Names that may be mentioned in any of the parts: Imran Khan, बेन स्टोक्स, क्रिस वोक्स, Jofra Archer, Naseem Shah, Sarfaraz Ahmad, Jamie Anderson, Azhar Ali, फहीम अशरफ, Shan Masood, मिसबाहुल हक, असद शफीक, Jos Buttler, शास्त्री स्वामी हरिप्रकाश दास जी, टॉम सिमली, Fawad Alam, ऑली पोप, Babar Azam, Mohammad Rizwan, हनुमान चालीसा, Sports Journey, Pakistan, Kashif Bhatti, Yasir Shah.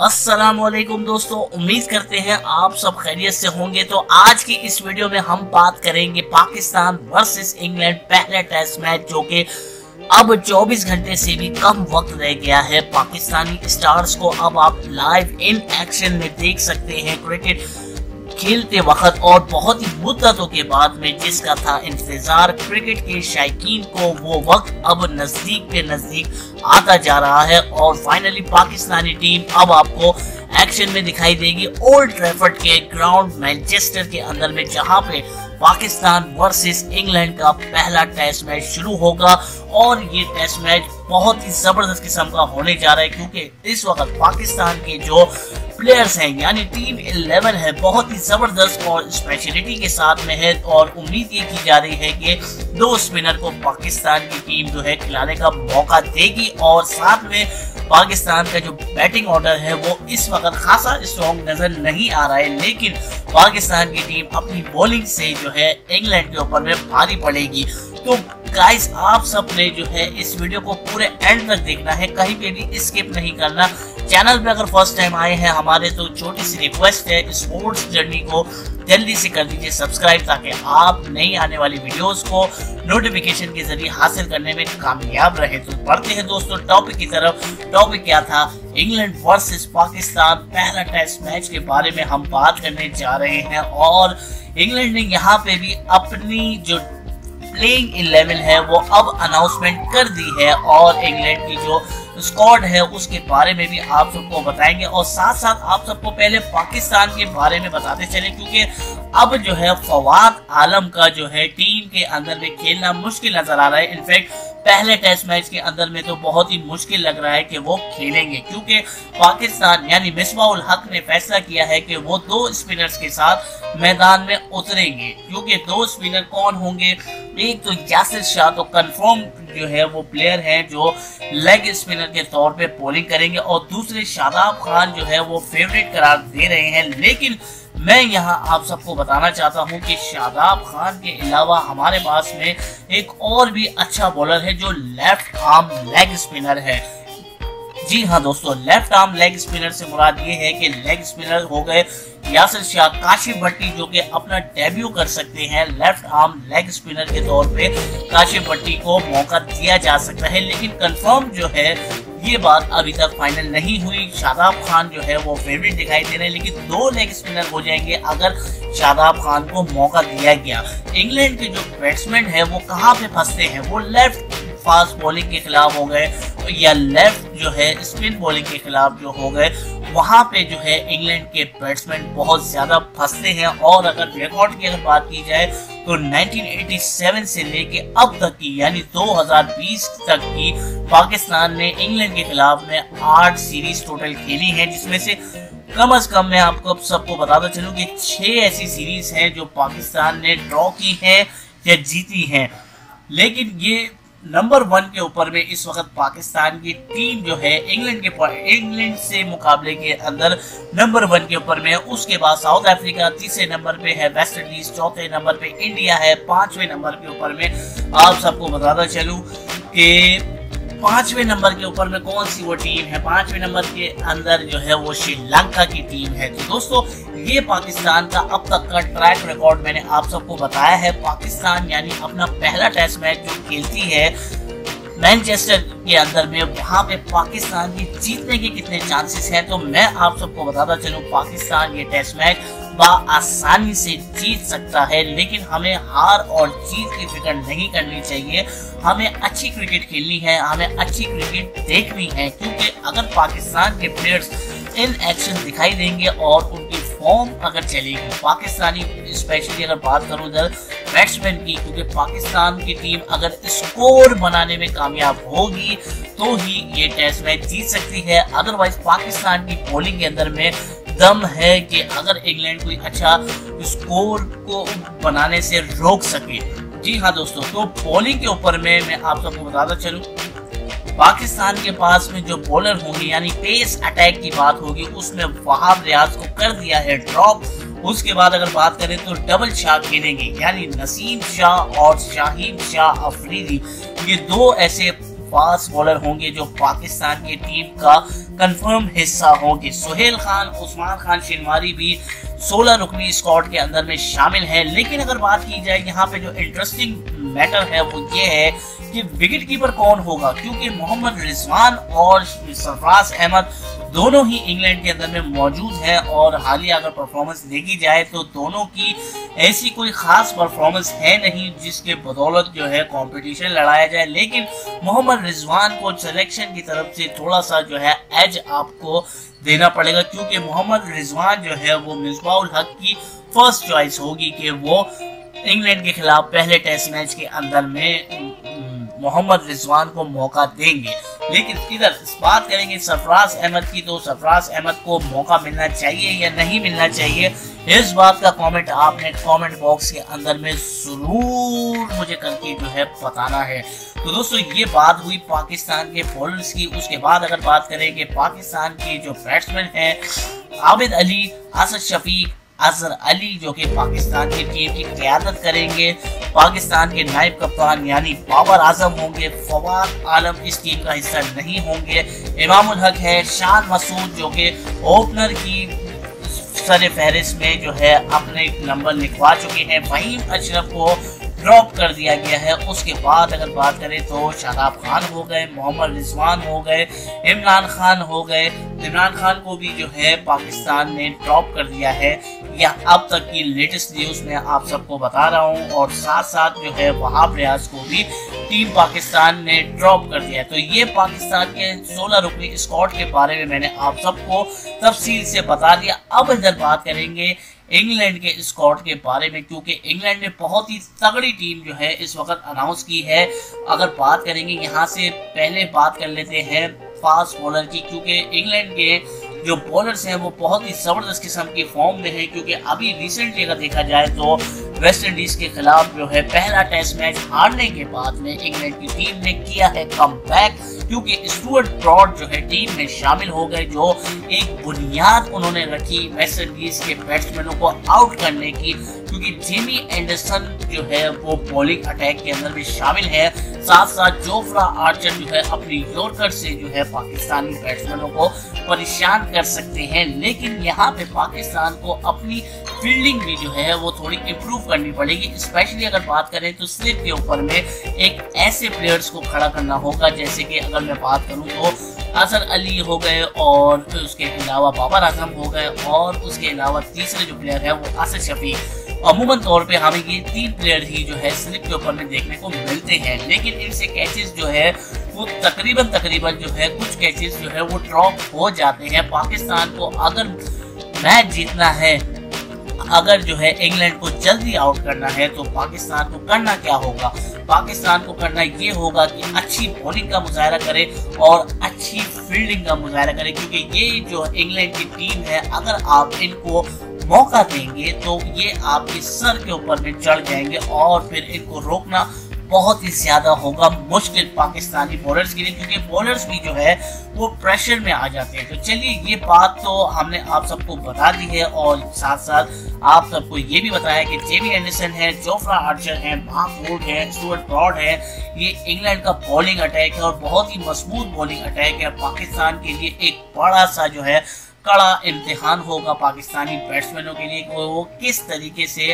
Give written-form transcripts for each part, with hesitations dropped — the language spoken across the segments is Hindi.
अस्सलाम वालेकुम दोस्तों, उम्मीद करते हैं आप सब खैरियत से होंगे। तो आज की इस वीडियो में हम बात करेंगे पाकिस्तान वर्सेस इंग्लैंड पहला टेस्ट मैच, जो कि अब 24 घंटे से भी कम वक्त रह गया है। पाकिस्तानी स्टार्स को अब आप लाइव इन एक्शन में देख सकते हैं क्रिकेट खेलते वक्त, और बहुत ही मुद्दतों के बाद में जिसका था इंतजार क्रिकेट के शायकीन को, वो वक्त अब नजदीक पे नजदीक आता जा रहा है। और फाइनली पाकिस्तानी टीम अब आपको एक्शन में दिखाई देगी ओल्ड ट्रैफर्ड के ग्राउंड मैनचेस्टर के अंदर में, जहां पे पाकिस्तान वर्सेस इंग्लैंड का पहला टेस्ट मैच शुरू होगा। और ये टेस्ट मैच बहुत ही जबरदस्त किस्म का होने जा रहा है, क्योंकि इस वक्त पाकिस्तान के जो प्लेयर्स हैं यानी टीम 11 है, बहुत ही जबरदस्त और स्पेशलिटी के साथ में है। और उम्मीद ये की जा रही है कि दो स्पिनर को पाकिस्तान की टीम जो है खिलाने का मौका देगी। और साथ में पाकिस्तान का जो बैटिंग ऑर्डर है वो इस वक्त खासा स्ट्रॉन्ग नजर नहीं आ रहा है, लेकिन पाकिस्तान की टीम अपनी बॉलिंग से जो है इंग्लैंड के ऊपर में भारी पड़ेगी। तो गाइस, आप सबने जो है इस वीडियो को पूरे एंड तक देखना है, कहीं पे भी स्किप नहीं करना। चैनल पे अगर फर्स्ट टाइम आए हैं हमारे, तो छोटी सी रिक्वेस्ट है, स्पोर्ट्स जर्नी को जल्दी से कर दीजिए सब्सक्राइब, ताकि आप नई आने वाली वीडियोस को नोटिफिकेशन के जरिए हासिल करने में कामयाब रहे। तो बढ़ते हैं दोस्तों टॉपिक की तरफ। टॉपिक क्या था? इंग्लैंड वर्सेस पाकिस्तान पहला टेस्ट मैच के बारे में हम बात करने जा रहे हैं। और इंग्लैंड ने यहाँ पे भी अपनी जो प्लेइंग 11 है वो अब अनाउंसमेंट कर दी है, और इंग्लैंड की जो स्क्वाड है उसके बारे में भी आप सबको बताएंगे। और साथ साथ आप सबको पहले पाकिस्तान के बारे में बताते चले, क्योंकि अब जो है फवाद आलम का जो है टीम के अंदर में खेलना मुश्किल नजर आ रहा है। इनफैक्ट पहले टेस्ट मैच के अंदर में तो बहुत ही मुश्किल लग रहा है कि वो खेलेंगे, क्योंकि पाकिस्तान यानी मिसबाहुल हक ने फैसला किया है कि वो दो स्पिनर्स के साथ मैदान में उतरेंगे। क्योंकि दो स्पिनर कौन होंगे? एक तो यासिर शाह तो कंफर्म जो है वो प्लेयर हैं जो लेग स्पिनर के तौर पे बॉलिंग करेंगे, और दूसरे शादाब खान जो है वो फेवरेट करार दे रहे हैं। लेकिन मैं यहाँ आप सबको बताना चाहता हूँ कि शादाब खान के अलावा हमारे पास में एक और भी अच्छा बॉलर है जो लेफ्ट आर्म लेग स्पिनर है। जी हाँ दोस्तों, लेफ्ट आर्म लेग स्पिनर से मुराद ये है कि लेग स्पिनर हो गए यासिर शाह, काशिफ भट्टी जो कि अपना डेब्यू कर सकते हैं लेफ्ट आर्म लेग स्पिनर के तौर पे, काशिफ भट्टी को मौका दिया जा सकता है। लेकिन कंफर्म जो है ये बात अभी तक फाइनल नहीं हुई। शादाब खान जो है वो फेवरेट दिखाई दे रहे हैं, लेकिन दो लेग स्पिनर हो जाएंगे अगर शादाब खान को मौका दिया गया। इंग्लैंड के जो बैट्समैन है वो कहाँ पे फंसते हैं? वो लेफ्ट फास्ट बॉलिंग के खिलाफ हो गए या लेफ्ट जो है स्पिन बॉलिंग के खिलाफ जो हो गए, वहां पे जो है इंग्लैंड के बैट्समैन बहुत ज्यादा फंसते हैं। और अगर रिकॉर्ड की अगर बात की जाए तो 1987 से लेके अब तक की यानी 2020 तक की पाकिस्तान ने इंग्लैंड के खिलाफ में 8 सीरीज टोटल खेली है, जिसमें से कम से कम मैं आपको सबको बताता चलूँ कि 6 ऐसी सीरीज हैं जो पाकिस्तान ने ड्रॉ की है या जीती है। लेकिन ये नंबर 1 के ऊपर में इस वक्त पाकिस्तान की टीम जो है इंग्लैंड से मुकाबले के अंदर नंबर 1 के ऊपर में है। उसके बाद साउथ अफ्रीका तीसरे नंबर पे है, वेस्ट इंडीज चौथे नंबर पे, इंडिया है 5वें नंबर के ऊपर में। आप सबको बताता चलूं कि 5वें नंबर के ऊपर में कौन सी वो टीम है? 5वें नंबर के अंदर जो है वो श्रीलंका की टीम है। तो दोस्तों ये पाकिस्तान का अब तक का ट्रैक रिकॉर्ड मैंने आप सबको बताया है। पाकिस्तान यानी अपना पहला टेस्ट मैच जो खेलती है मैनचेस्टर के अंदर में, वहाँ पे पाकिस्तान के जीतने के कितने चांसेस हैं? तो मैं आप सबको बताता चलूँ पाकिस्तान ये टेस्ट मैच आसानी से जीत सकता है। लेकिन हमें हार और जीत की फिक्र नहीं करनी चाहिए, हमें अच्छी क्रिकेट खेलनी है, हमें अच्छी क्रिकेट देखनी है। क्योंकि अगर पाकिस्तान के प्लेयर्स इन एक्शन दिखाई देंगे और उनकी फॉर्म अगर चलेगी, पाकिस्तानी स्पेशली अगर बात करूँ इधर बैट्समैन की, क्योंकि पाकिस्तान की टीम अगर स्कोर बनाने में कामयाब होगी तो ही ये टेस्ट मैच जीत सकती है। अदरवाइज पाकिस्तान की बॉलिंग के अंदर में दम है कि अगर इंग्लैंड कोई अच्छा स्कोर को बनाने से रोक सके। जी हाँ दोस्तों, तो बॉलिंग के ऊपर में मैं आप सबको बताता चलूं पाकिस्तान के पास में जो बॉलर होंगे यानी पेस अटैक की बात होगी, उसमें फहाद रियाज को कर दिया है ड्रॉप। उसके बाद अगर बात करें तो डबल शाह खेलेंगे यानी नसीम शाह और शाहीन शाह अफरीदी, ये दो ऐसे फास्ट बॉलर होंगे जो पाकिस्तान की टीम का कंफर्म हिस्सा होंगे। सुहेल खान, उस्मान खान शिनवारी भी 16 रुकनी स्क्वाड के अंदर में शामिल हैं। लेकिन अगर बात की जाए यहाँ पे जो इंटरेस्टिंग मैटर है वो ये है कि विकेट कीपर कौन होगा, क्योंकि मोहम्मद रिजवान और सरफराज अहमद दोनों ही इंग्लैंड के अंदर में मौजूद हैं और हालिया अगर परफॉर्मेंस देखी जाए तो दोनों की ऐसी कोई खास परफॉर्मेंस है नहीं जिसके बदौलत जो है कंपटीशन लड़ाया जाए। लेकिन मोहम्मद रिजवान को सिलेक्शन की तरफ से थोड़ा सा जो है एज आपको देना पड़ेगा, क्योंकि मोहम्मद रिजवान जो है वो मिसबाहुल हक की फर्स्ट चॉइस होगी कि वो इंग्लैंड के खिलाफ पहले टेस्ट मैच के अंदर में मोहम्मद रिजवान को मौका देंगे। लेकिन इधर बात करेंगे सरफराज अहमद की, तो सरफराज अहमद को मौका मिलना चाहिए या नहीं मिलना चाहिए, इस बात का कमेंट आपने कमेंट बॉक्स के अंदर में जरूर मुझे करके जो है बताना है। तो दोस्तों ये बात हुई पाकिस्तान के बॉलर्स की। उसके बाद अगर बात करें कि पाकिस्तान के जो बैट्समैन हैं आबिद अली, असद शफीक, अजहर अली जो कि पाकिस्तान की टीम की क़यादत करेंगे, पाकिस्तान के नायब कप्तान यानी बाबर आजम होंगे, फवाद आलम इस टीम का हिस्सा नहीं होंगे, इमामुल हक है, शान मसूद जो कि ओपनर की सर फहरिस्त में जो है अपने नंबर लिखवा चुके हैं, फहीम अशरफ को ड्रॉप कर दिया गया है। उसके बाद अगर बात करें तो शादाब खान हो गए, मोहम्मद रिजवान हो गए, इमरान खान हो गए, इमरान खान को भी जो है पाकिस्तान ने ड्रॉप कर दिया है, या अब तक की लेटेस्ट न्यूज़ मैं आप सबको बता रहा हूं। और साथ साथ जो है फहीम रियाज को भी टीम पाकिस्तान ने ड्रॉप कर दिया है। तो ये पाकिस्तान के 16 रुकनी स्क्वाड के बारे में मैंने आप सबको तफसील से बता दिया। अब इधर बात करेंगे इंग्लैंड के स्क्वाड के बारे में, क्योंकि इंग्लैंड ने बहुत ही तगड़ी टीम जो है इस वक्त अनाउंस की है। अगर बात करेंगे यहाँ से पहले बात कर लेते हैं फास्ट बॉलर की, क्योंकि इंग्लैंड के जो बॉलर्स हैं वो बहुत ही ज़बरदस्त किस्म की फॉर्म में हैं, क्योंकि अभी रिसेंटली अगर देखा जाए तो वेस्ट इंडीज़ के खिलाफ जो है पहला टेस्ट मैच हारने के बाद में इंग्लैंड की टीम ने किया है कमबैक, क्योंकि स्टुअर्ट ब्रॉड जो है टीम में शामिल हो गए, जो एक बुनियाद उन्होंने रखी वेस्ट इंडीज़ के बैट्समैनों को आउट करने की, क्योंकि जेमी एंडरसन जो है वो बॉलिंग अटैक के अंदर भी शामिल है। साथ साथ जोफ्रा आर्चर जो है अपनी यॉर्कर से जो है पाकिस्तानी बैट्समैनों को परेशान कर सकते हैं। लेकिन यहाँ पे पाकिस्तान को अपनी फील्डिंग भी जो है वो थोड़ी इम्प्रूव करनी पड़ेगी, स्पेशली अगर बात करें तो स्लिप के ऊपर में एक ऐसे प्लेयर्स को खड़ा करना होगा, जैसे कि अगर मैं बात करूँ तो असर अली हो गए और उसके अलावा बाबर आजम हो गए, और उसके अलावा तीसरे जो प्लेयर है वो असद शफीक। अमूमन तौर पे हमें ये तीन प्लेयर ही जो है स्लिप के ऊपर में देखने को मिलते हैं, लेकिन इनसे कैचेस जो है वो तकरीबन जो है कुछ कैचेस जो है वो ड्रॉप हो जाते हैं। पाकिस्तान को अगर मैच जीतना है, अगर जो है इंग्लैंड को जल्दी आउट करना है, तो पाकिस्तान को करना क्या होगा? पाकिस्तान को करना ये होगा कि अच्छी बॉलिंग का मुजाहरा करे और अच्छी फील्डिंग का मुजाहरा करे, क्योंकि ये जो इंग्लैंड की टीम है अगर आप इनको मौका देंगे तो ये आपके सर के ऊपर में चढ़ जाएंगे और फिर इनको रोकना बहुत ही ज़्यादा होगा मुश्किल पाकिस्तानी बॉलर्स के लिए, क्योंकि बॉलर्स भी जो है वो प्रेशर में आ जाते हैं। तो चलिए ये बात तो हमने आप सबको बता दी है, और साथ साथ आप सबको ये भी बताया कि जेमी एंडरसन है, जोफ्रा आर्चर है, महफूज है, स्टुअर्ट ब्रॉड है, ये इंग्लैंड का बॉलिंग अटैक है और बहुत ही मजबूत बॉलिंग अटैक है। पाकिस्तान के लिए एक बड़ा सा जो है कड़ा इम्तिहान होगा पाकिस्तानी बैट्समैनों के लिए कि वो किस तरीके से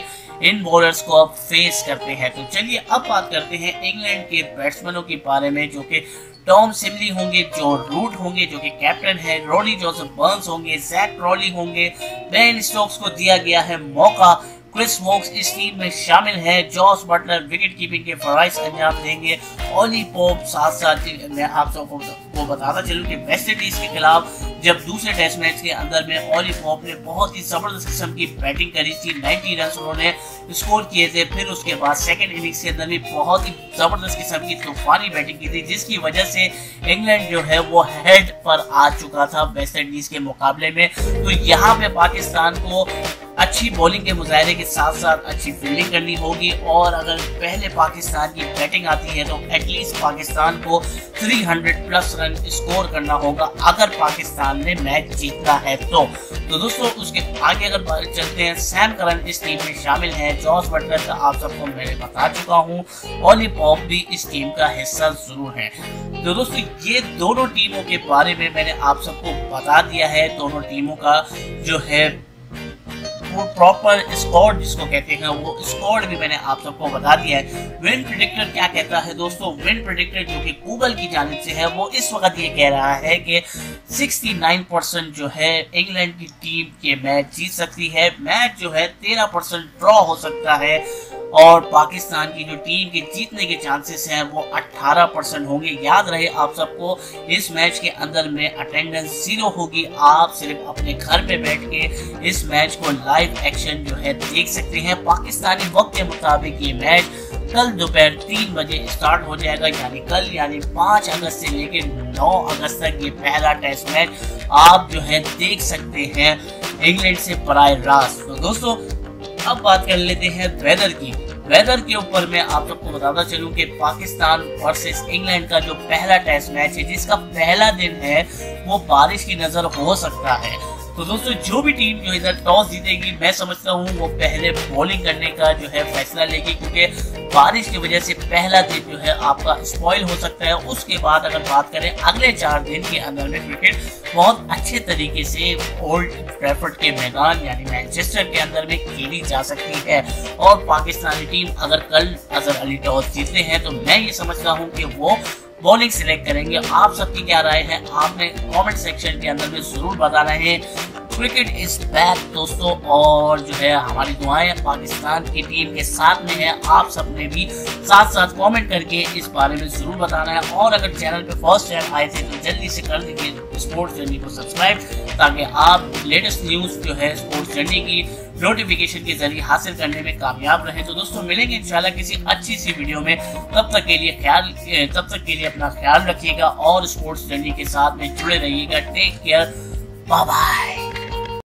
इन बॉलर्स को अब फेस करते हैं। तो चलिए अब बात करते हैं इंग्लैंड के बैट्समैनों के बारे में, जो कि टॉम सिमली होंगे, जो रूट होंगे जो कि कैप्टन है, रोरी जोसेफ बर्न्स होंगे, जैक क्रॉली होंगे, बेन स्टोक्स को दिया गया है मौका, क्रिस वोक्स इस टीम में शामिल है, जॉस बटलर विकेट कीपिंग के फराइज अंजाम देंगे, ऑली पोप। साथ साथ मैं आप सबको वो बताता चलूँ कि वेस्ट इंडीज के खिलाफ जब दूसरे टेस्ट मैच के अंदर में ऑली पोप ने बहुत ही ज़बरदस्त किस्म की बैटिंग करी थी, 90 रन उन्होंने स्कोर किए थे। फिर उसके बाद सेकेंड इनिंग्स के अंदर भी बहुत ही ज़बरदस्त किस्म की तूफानी बैटिंग की थी, जिसकी वजह से इंग्लैंड जो है वो हेड पर आ चुका था वेस्ट इंडीज़ के मुकाबले में। तो यहाँ पे पाकिस्तान को अच्छी बॉलिंग के मुजाहरे के साथ साथ अच्छी फील्डिंग करनी होगी और अगर पहले पाकिस्तान की बैटिंग आती है तो एटलीस्ट पाकिस्तान को 300 प्लस रन स्कोर करना होगा अगर पाकिस्तान ने मैच जीतना है तो। तो दोस्तों उसके आगे अगर चलते हैं, सैम करन इस टीम में शामिल हैं, जॉस बटलर का आप सबको मैंने बता चुका हूँ, ऑली पॉप भी इस टीम का हिस्सा जरूर है। तो दोस्तों ये दोनों टीमों के बारे में मैंने आप सबको बता दिया है, दोनों टीमों का जो है वो प्रॉपर स्कोर जिसको कहते हैं वो स्कोर भी मैंने आप सबको बता दिया है। विन प्रेडिक्टर क्या कहता है दोस्तों, विन प्रेडिक्टर जो कि गूगल की जानिब से है वो इस वक्त ये कह रहा है कि 69% जो है इंग्लैंड की टीम के मैच जीत सकती है, मैच जो है 13% ड्रॉ हो सकता है और पाकिस्तान की जो टीम के जीतने के चांसेस हैं वो 18% होंगे। याद रहे आप सबको इस मैच के अंदर में अटेंडेंस 0 होगी, आप सिर्फ अपने घर पे बैठ के इस मैच को लाइव एक्शन जो है देख सकते हैं। पाकिस्तानी वक्त के मुताबिक ये मैच कल दोपहर 3 बजे स्टार्ट हो जाएगा, यानी कल यानी 5 अगस्त से लेकर 9 अगस्त तक ये पहला टेस्ट मैच आप जो है देख सकते हैं इंग्लैंड से बराह रास्त। तो दोस्तों अब बात कर लेते हैं वेदर की। वेदर के ऊपर मैं आप सबको बताता चलूं कि पाकिस्तान वर्सेस इंग्लैंड का जो पहला टेस्ट मैच है जिसका पहला दिन है वो बारिश की नजर हो सकता है। तो दोस्तों जो भी टीम जो इधर टॉस जीतेगी मैं समझता हूं वो पहले बॉलिंग करने का जो है फैसला लेगी, क्योंकि बारिश की वजह से पहला दिन जो है आपका स्पॉइल हो सकता है। उसके बाद अगर बात करें अगले 4 दिन के अंदर में क्रिकेट बहुत अच्छे तरीके से ओल्ड ट्रैफर्ड के मैदान यानी मैनचेस्टर के अंदर में खेली जा सकती है और पाकिस्तानी टीम अगर कल अजहर अली टॉस जीतते हैं तो मैं ये समझता हूँ कि वो बॉलिंग सिलेक्ट करेंगे। आप सबकी क्या राय है आपने कमेंट सेक्शन के अंदर में जरूर बताना है। क्रिकेट इज बैक दोस्तों और जो है हमारी दुआएं पाकिस्तान की टीम के साथ में है। आप सबने भी साथ साथ कमेंट करके इस बारे में जरूर बताना है और अगर चैनल पे फर्स्ट टाइम आए थे तो जल्दी से कर दीजिए स्पोर्ट्स जर्नी को सब्सक्राइब ताकि आप लेटेस्ट न्यूज़ जो है स्पोर्ट्स जर्नी की नोटिफिकेशन के जरिए हासिल करने में कामयाब रहे। तो दोस्तों मिलेंगे इंशाल्लाह किसी अच्छी सी वीडियो में, तब तक के लिए अपना ख्याल रखिएगा और स्पोर्ट्स जर्नी के साथ में जुड़े रहिएगा। Take care, bye bye.